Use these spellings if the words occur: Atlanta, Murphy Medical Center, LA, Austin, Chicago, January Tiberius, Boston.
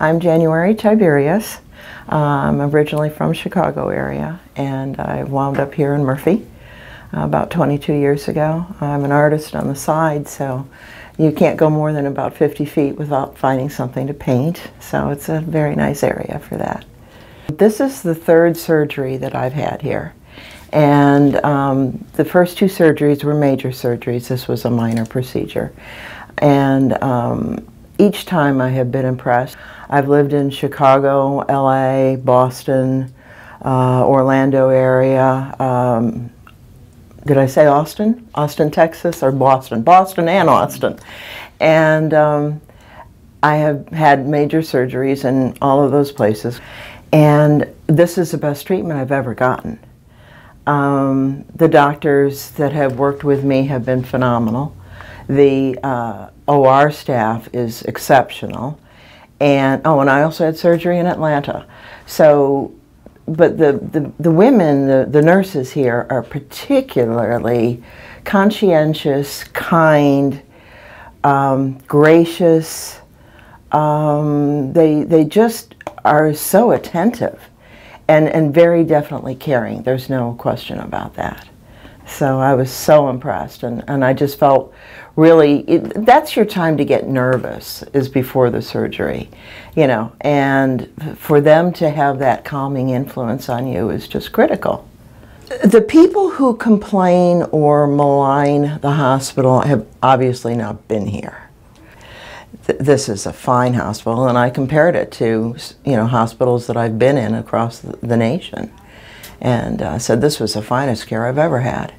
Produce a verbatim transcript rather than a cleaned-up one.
I'm January Tiberius. I'm originally from Chicago area, and I wound up here in Murphy uh, about twenty-two years ago. I'm an artist on the side, so you can't go more than about fifty feet without finding something to paint, so it's a very nice area for that. This is the third surgery that I've had here, and um, the first two surgeries were major surgeries. This was a minor procedure, and um, each time I have been impressed. I've lived in Chicago, L A, Boston, uh, Orlando area. Um, did I say Austin? Austin, Texas, or Boston? Boston and Austin. And um, I have had major surgeries in all of those places. And this is the best treatment I've ever gotten. Um, the doctors that have worked with me have been phenomenal. The uh, O R staff is exceptional, and oh, and I also had surgery in Atlanta. So, but the the, the women, the, the nurses here are particularly conscientious, kind, um, gracious. Um, they they just are so attentive, and and very definitely caring. There's no question about that. So I was so impressed, and, and I just felt really, it, that's your time to get nervous, is before the surgery, you know, and for them to have that calming influence on you is just critical. The people who complain or malign the hospital have obviously not been here. Th this is a fine hospital, and I compared it to, you know, hospitals that I've been in across the, the nation. And uh, said, this was the finest care I've ever had.